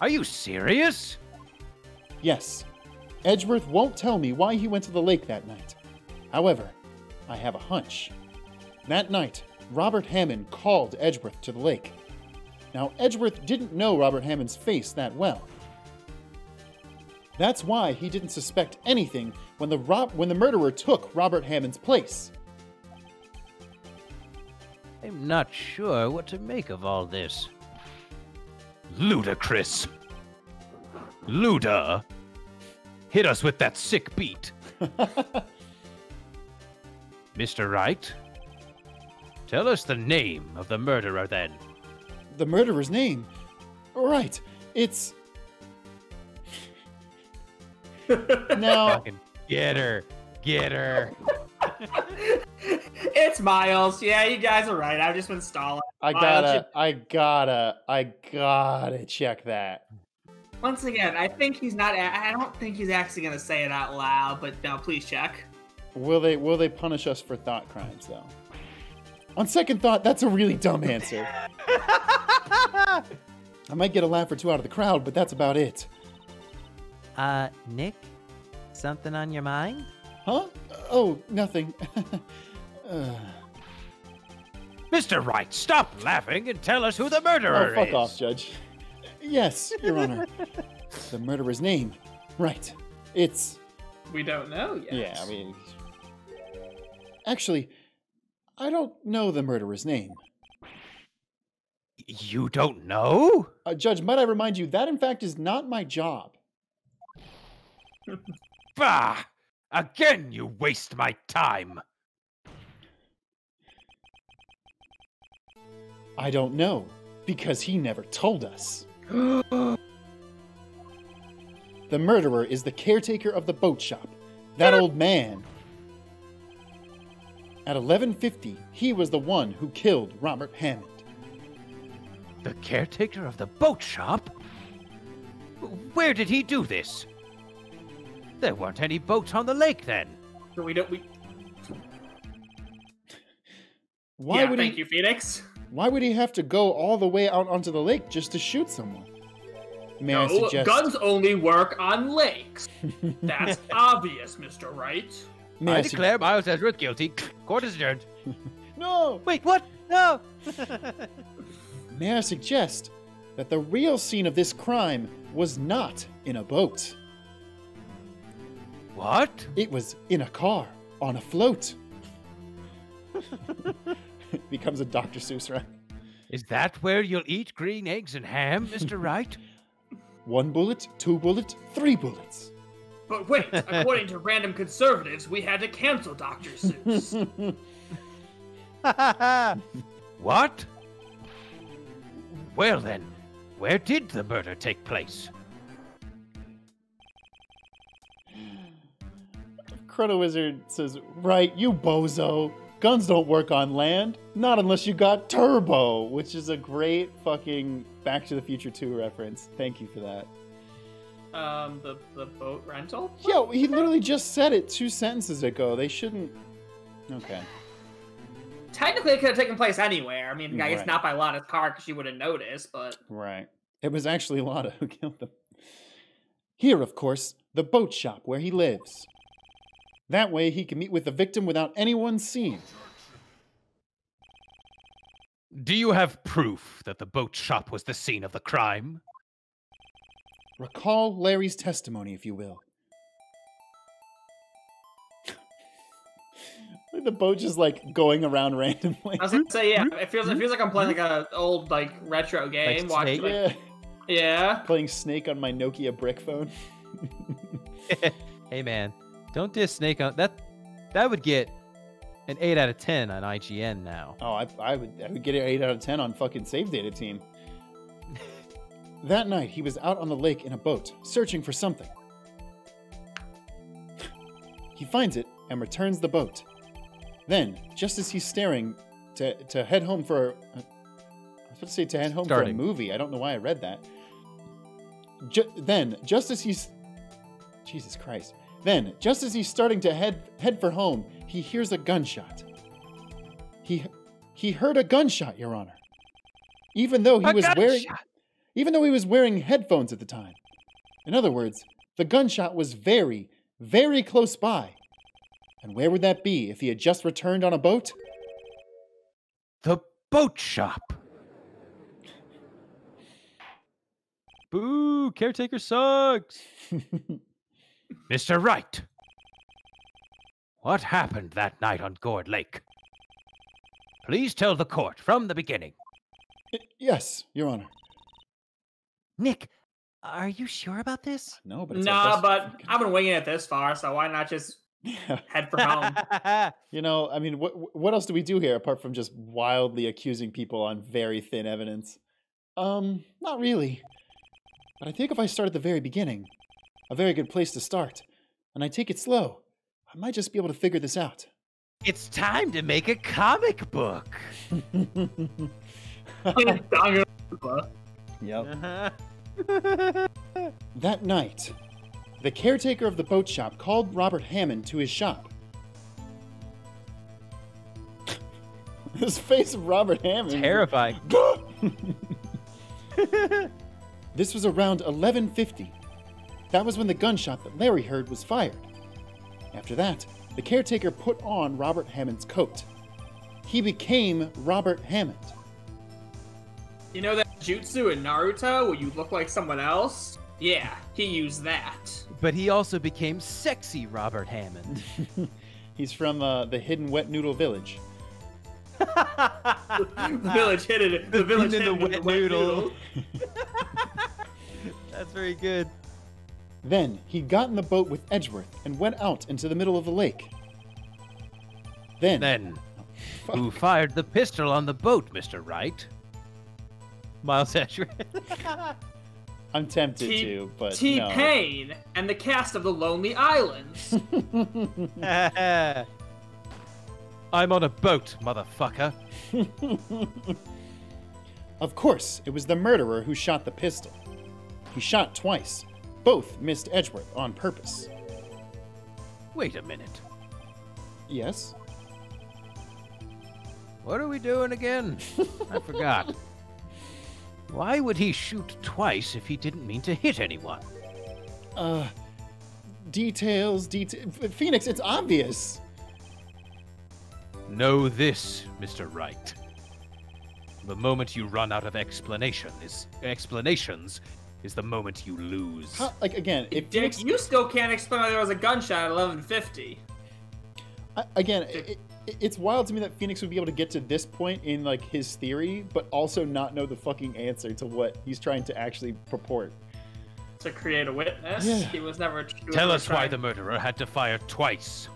Are you serious? Yes. Edgeworth won't tell me why he went to the lake that night. However, I have a hunch. That night, Robert Hammond called Edgeworth to the lake. Now, Edgeworth didn't know Robert Hammond's face that well. That's why he didn't suspect anything when the murderer took Robert Hammond's place. I'm not sure what to make of all this. Ludicrous. Luda. Hit us with that sick beat. Mr. Wright, tell us the name of the murderer then. The murderer's name? Right, it's... No. Get her. It's Miles. Yeah, you guys are right. I've just been stalling. I gotta check that. Once again, I don't think he's actually gonna say it out loud, but no, please check. Will they punish us for thought crimes though? On second thought, that's a really dumb answer. I might get a laugh or two out of the crowd, but that's about it. Nick? Something on your mind? Huh? Oh, nothing. Mr. Wright, stop laughing and tell us who the murderer is! Oh, fuck off, Judge. Yes, Your Honor. The murderer's name. Right. It's... We don't know yet. Yeah, I mean... Actually, I don't know the murderer's name. You don't know? Judge, might I remind you, that in fact is not my job. Bah! Again you waste my time! I don't know, because he never told us. The murderer is the caretaker of the boat shop, that old man. At 11:50, he was the one who killed Robert Hammond. The caretaker of the boat shop? Where did he do this? There weren't any boats on the lake then. So Why would thank you, Phoenix. Why would he have to go all the way out onto the lake just to shoot someone? May I suggest... guns only work on lakes. That's obvious, Mr. Wright. I declare Miles Edgeworth guilty. Court is adjourned. No! Wait, what? No! May I suggest that the real scene of this crime was not in a boat. What? It was in a car, on a float. It becomes a Dr. Seuss, right? Is that where you'll eat green eggs and ham, Mr. Wright? 1 bullet, 2 bullets, 3 bullets. But wait, according to random conservatives, we had to cancel Dr. Seuss. What? Well then, where did the murder take place? Proto Wizard says, right, you bozo. Guns don't work on land. Not unless you got turbo, which is a great fucking Back to the Future 2 reference. Thank you for that. The boat rental? Yeah, he literally just said it 2 sentences ago. They shouldn't... Okay. Technically, it could have taken place anywhere. I mean, I guess right. Not by Lotta's car because she would have noticed, but... Right. It was actually Lotta who killed them. Here, of course, the boat shop where he lives. That way, he can meet with the victim without anyone seeing. Do you have proof that the boat shop was the scene of the crime? Recall Larry's testimony, if you will. The boat just, like, going around randomly. I was gonna say, yeah, it feels like I'm playing, like, an old, like, retro game. Like Snake? Like, yeah. Playing Snake on my Nokia brick phone. Hey, man. Don't diss Snake on that. That would get an 8 out of 10 on IGN now. Oh, I would get an 8 out of 10 on fucking Save Data Team. That night, he was out on the lake in a boat, searching for something. He finds it and returns the boat. Then, just as he's staring to head home for supposed to say to head home for a movie. I don't know why I read that. Then, just as he's starting to head for home, he hears a gunshot. He heard a gunshot, Your Honor. Even though he was wearing headphones at the time. In other words, the gunshot was very, very close by. And where would that be if he had just returned on a boat? The boat shop. Boo, caretaker sucks. Mr. Wright, what happened that night on Gourd Lake? Please tell the court from the beginning. Yes, Your Honor. Nick, are you sure about this? No, but it's but I've been winging it this far, so why not just head for home? You know, I mean, what else do we do here apart from just wildly accusing people on very thin evidence? Not really. But I think if I start at the very beginning, a very good place to start, and I take it slow, I might just be able to figure this out. It's time to make a comic book. Yep. That night, the caretaker of the boat shop called Robert Hammond to his shop. This face of Robert Hammond. Terrifying. This was around 11:50. That was when the gunshot that Larry heard was fired. After that, the caretaker put on Robert Hammond's coat. He became Robert Hammond. You know that jutsu in Naruto where you look like someone else? Yeah, he used that. But he also became sexy Robert Hammond. He's from the Hidden Wet Noodle Village. The village hidden in the wet noodle. That's very good. Then, he got in the boat with Edgeworth and went out into the middle of the lake. Then who fired the pistol on the boat, Mr. Wright? Miles Edgeworth. I'm tempted to, but T-Pain no. And the cast of the Lonely Islands. I'm on a boat, motherfucker. Of course, it was the murderer who shot the pistol. He shot twice. Both missed Edgeworth on purpose. Wait a minute. Yes? What are we doing again? I forgot. Why would he shoot twice if he didn't mean to hit anyone? Details. Phoenix, it's obvious. Know this, Mr. Wright. The moment you run out of explanations is the moment you lose. How, like, again, if Dick, you still can't explain why there was a gunshot at 11:50. Again, it's wild to me that Phoenix would be able to get to this point in, like, his theory, but also not know the fucking answer to what he's trying to actually purport. To create a witness? Yeah. He was never... Tell us why the murderer had to fire twice.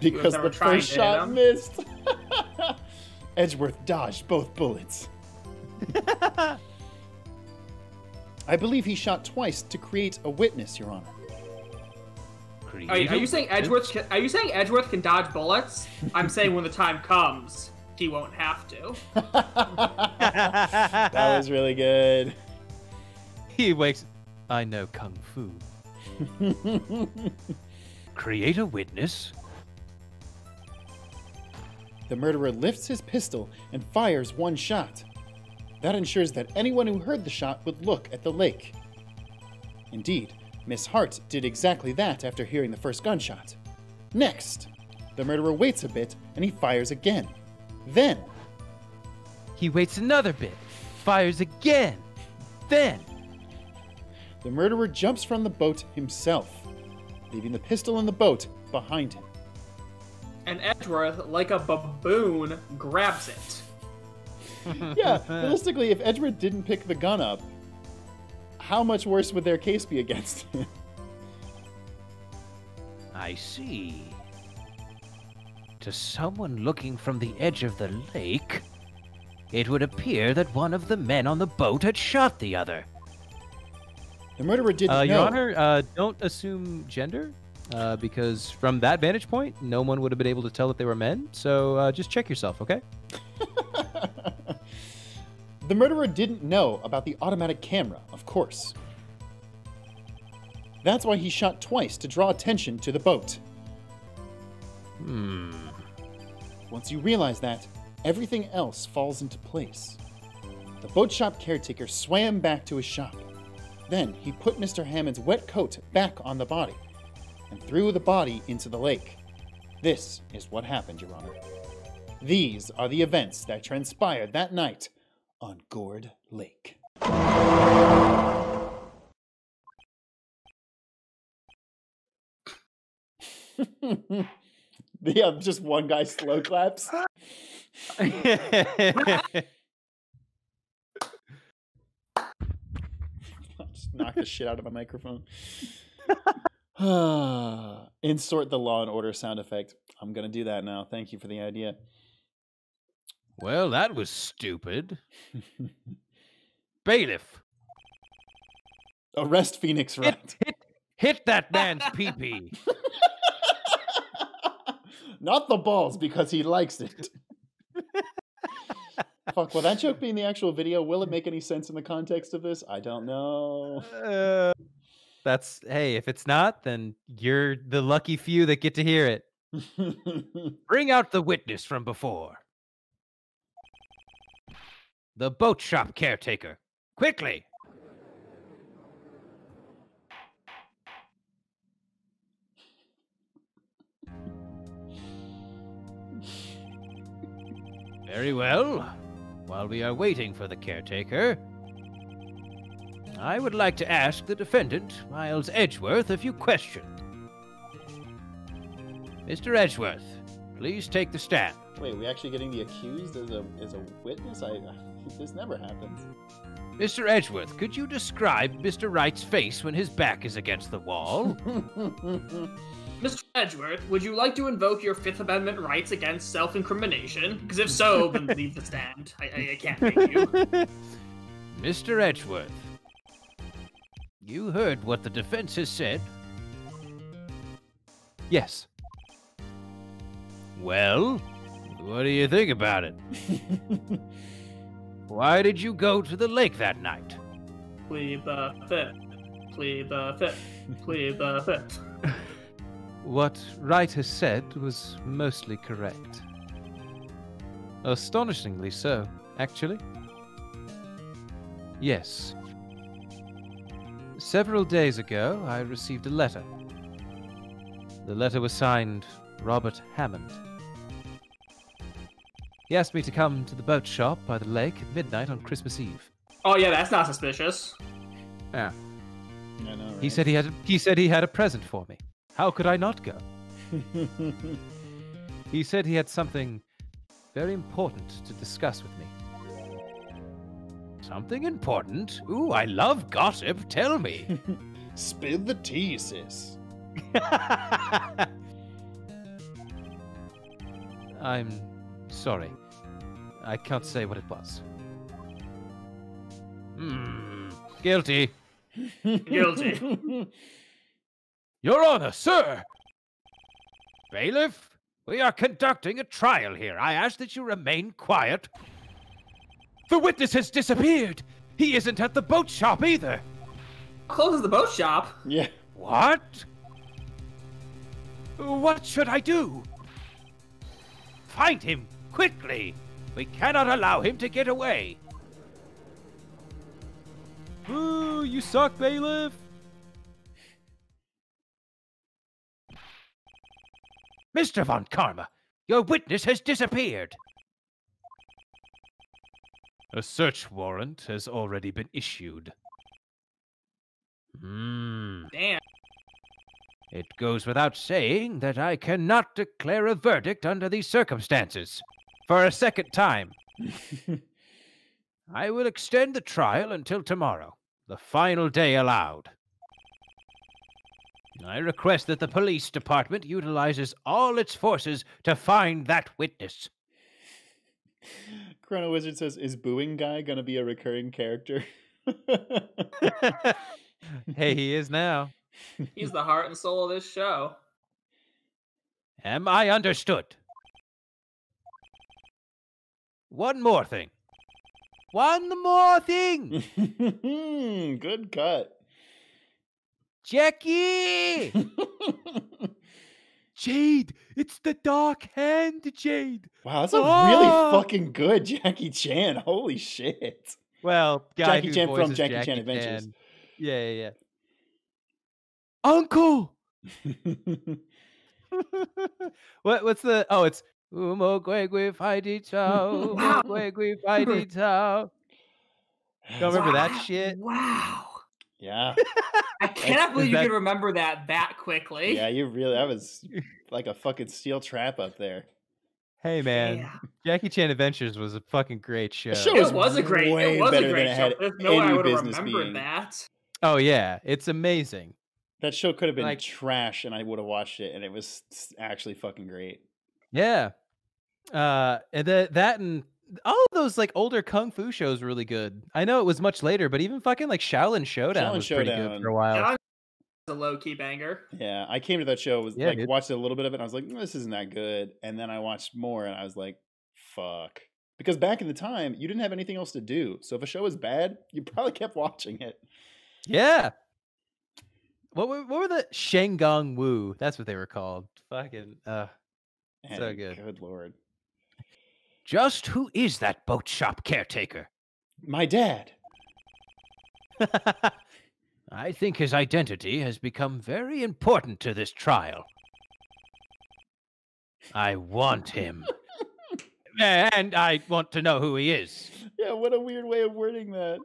Because the first shot missed. Edgeworth dodged both bullets. I believe he shot twice to create a witness, Your Honor. Are you saying Edgeworth? Are you saying Edgeworth can dodge bullets? I'm saying when the time comes, he won't have to. That was really good. He wakes. I know kung fu. Create a witness. The murderer lifts his pistol and fires one shot. That ensures that anyone who heard the shot would look at the lake. Indeed, Miss Hart did exactly that after hearing the first gunshot. Next, the murderer waits a bit and he fires again. Then... He waits another bit, fires again, then... The murderer jumps from the boat himself, leaving the pistol in the boat behind him. And Edgeworth, like a baboon, grabs it. Yeah, realistically, if Edgeworth didn't pick the gun up, how much worse would their case be against him? I see. To someone looking from the edge of the lake, it would appear that one of the men on the boat had shot the other. The murderer didn't know. Your Honor, don't assume gender, because from that vantage point, no one would have been able to tell that they were men, so just check yourself, okay? The murderer didn't know about the automatic camera, of course. That's why he shot twice, to draw attention to the boat. Once you realize that, everything else falls into place. The boat shop caretaker swam back to his shop. Then he put Mr. Hammond's wet coat back on the body and threw the body into the lake. This is what happened, Your Honor. These are the events that transpired that night on Gourd Lake. Yeah, just one guy slow claps. Just knock the shit out of my microphone. Insert the Law and Order sound effect. I'm gonna do that now. Thank you for the idea. Well, that was stupid. Bailiff, arrest Phoenix Wright. Hit that man's pee-pee. Not the balls, because he likes it. Fuck, will that joke be in the actual video? Will it make any sense in the context of this? I don't know. That's, hey, if it's not, then you're the lucky few that get to hear it. Bring out the witness from before. The boat shop caretaker. Quickly! Very well. While we are waiting for the caretaker, I would like to ask the defendant, Miles Edgeworth, a few questions. Mr. Edgeworth, please take the stand. Wait, we actually getting the accused as a witness? This never happens. Mr. Edgeworth, could you describe Mr. Wright's face when his back is against the wall? Mr. Edgeworth, would you like to invoke your Fifth Amendment rights against self-incrimination? Because if so, then leave the stand. I can't make you. Mr. Edgeworth, you heard what the defense has said. Yes. Well, what do you think about it? Why did you go to the lake that night? Plead the Fifth. Plead the Fifth. Plead the Fifth. What Wright has said was mostly correct. Astonishingly so, actually. Yes. Several days ago, I received a letter. The letter was signed Robert Hammond. He asked me to come to the boat shop by the lake at midnight on Christmas Eve. Oh yeah, that's not suspicious. Yeah. I know, right? He said he had a present for me. How could I not go? He said he had something very important to discuss with me. Something important? Ooh, I love gossip. Tell me. Spill the tea, sis. I'm sorry. I can't say what it was. Guilty. Guilty. Your Honor, sir! Bailiff, we are conducting a trial here. I ask that you remain quiet. The witness has disappeared. He isn't at the boat shop either. Closes the boat shop? Yeah. What? What should I do? Find him, quickly. We cannot allow him to get away. Ooh, you suck, bailiff. Mr. Von Karma, your witness has disappeared. A search warrant has already been issued. Damn. It goes without saying that I cannot declare a verdict under these circumstances. For a second time. I will extend the trial until tomorrow, the final day allowed. I request that the police department utilizes all its forces to find that witness. Chrono Wizard says, is Booing Guy going to be a recurring character? Hey, he is now. He's the heart and soul of this show. Am I understood? One more thing. One more thing. Good cut. Jackie! Jade, it's the dark hand, Jade. Wow, that's really fucking good Jackie Chan. Holy shit. Well, Jackie Chan from Jackie Chan Adventures. Yeah, yeah, yeah. Uncle! What's the... Oh, it's... Wow. Don't remember that shit? Wow. Yeah. I cannot believe you could remember that quickly. Yeah, you really... That was like a fucking steel trap up there. Hey, man. Yeah. Jackie Chan Adventures was a fucking great show. It was a great show. There's no way I would have remembered that. Oh, yeah. It's amazing. That show could have been like trash, and I would have watched it, and it was actually fucking great. Yeah. And that and all of those like older kung fu shows were really good. I know it was much later, but even fucking like Shaolin Showdown was pretty good for a while. It's a low-key banger. Yeah, I came to that show, watched a little bit of it, and I was like, this isn't that good. And then I watched more, and I was like, fuck. Because back in the time, you didn't have anything else to do. So if a show was bad, you probably kept watching it. Yeah. What were the Shen Gong Wu? That's what they were called. Fucking so good. Good lord. Just who is that boat shop caretaker? My dad. I think his identity has become very important to this trial. I want him. And I want to know who he is. Yeah, what a weird way of wording that.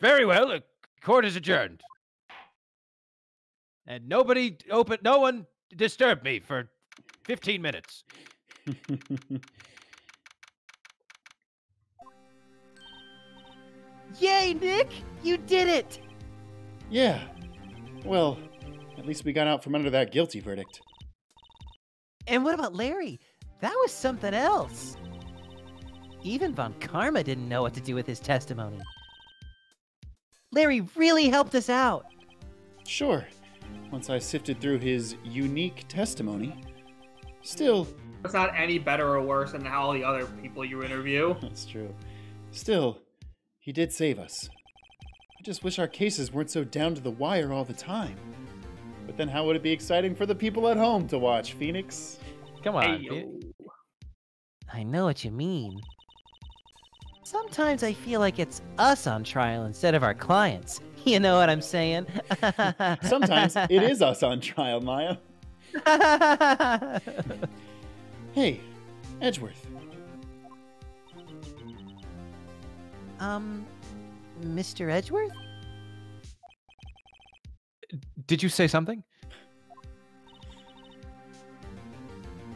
Very well, the court is adjourned. And no one disturbed me for 15 minutes. Yay, Nick! You did it! Yeah. Well, at least we got out from under that guilty verdict. And what about Larry? That was something else. Even Von Karma didn't know what to do with his testimony. Larry really helped us out. Sure. Once I sifted through his unique testimony, still... It's not any better or worse than all the other people you interview. That's true. Still, he did save us. I just wish our cases weren't so down to the wire all the time. But then how would it be exciting for the people at home to watch, Phoenix? Come on, dude. I know what you mean. Sometimes I feel like it's us on trial instead of our clients. You know what I'm saying? Sometimes it is us on trial, Maya. Hey, Edgeworth. Mr. Edgeworth? Did you say something?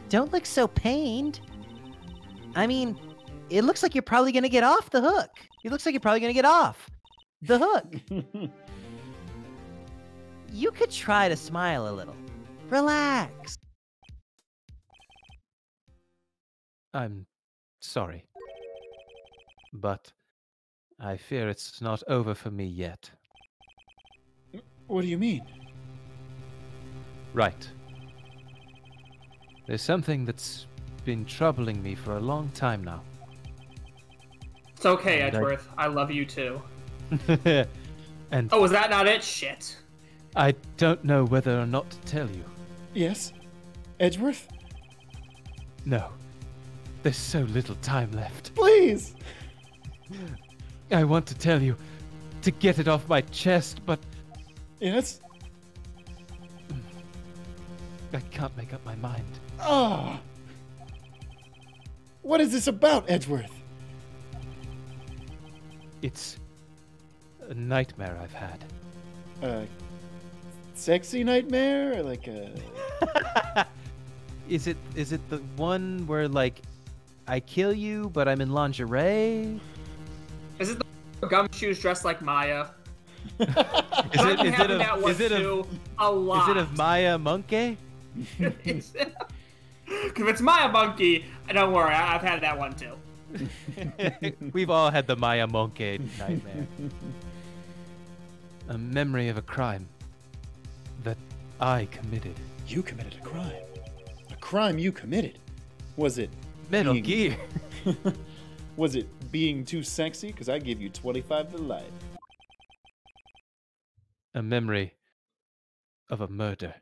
Don't look so pained. I mean... It looks like you're probably going to get off the hook. You could try to smile a little. Relax. I'm sorry. But I fear it's not over for me yet. What do you mean? Right. There's something that's been troubling me for a long time now. It's okay, Edgeworth. I love you too. And oh, was that not it? Shit. I don't know whether or not to tell you. Yes? Edgeworth? No. There's so little time left. Please! I want to tell you, to get it off my chest, but... Yes? I can't make up my mind. Ah! What is this about, Edgeworth? It's a nightmare I've had. A sexy nightmare? Or like a... Is it the one where, like, I kill you, but I'm in lingerie? Is it the gumshoes dressed like Maya? Is it Maya Monkey? Because if it's Maya Monkey, don't worry, I've had that one too. We've all had the Maya Monkey nightmare. A memory of a crime that I committed. You committed a crime? A crime you committed? Was it Metal Gear. Was it being too sexy? Because I give you 25 for life. A memory of a murder.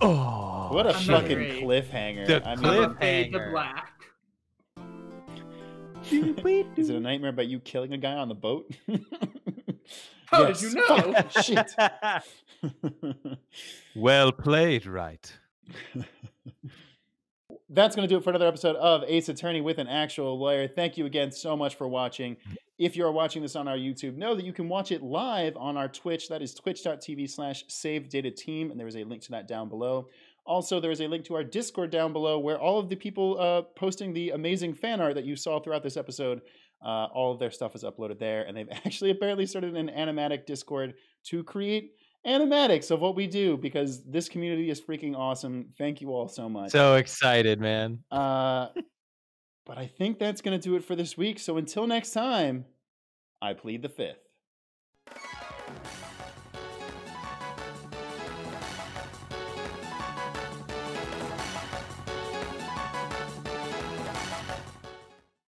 Oh, what a fucking cliffhanger. The cliffhanger. Black. Is it a nightmare about you killing a guy on the boat? How did you know? Shit. Well played, Wright. That's going to do it for another episode of Ace Attorney with an Actual Lawyer. Thank you again so much for watching. If you are watching this on our YouTube, know that you can watch it live on our Twitch. That is twitch.tv/SaveDataTeam, and there is a link to that down below. Also, there is a link to our Discord down below where all of the people posting the amazing fan art that you saw throughout this episode, all of their stuff is uploaded there, and they've actually apparently started an animatic Discord to create animatics of what we do, because this community is freaking awesome. Thank you all so much. So excited, man. But I think that's going to do it for this week. So until next time, I plead the fifth.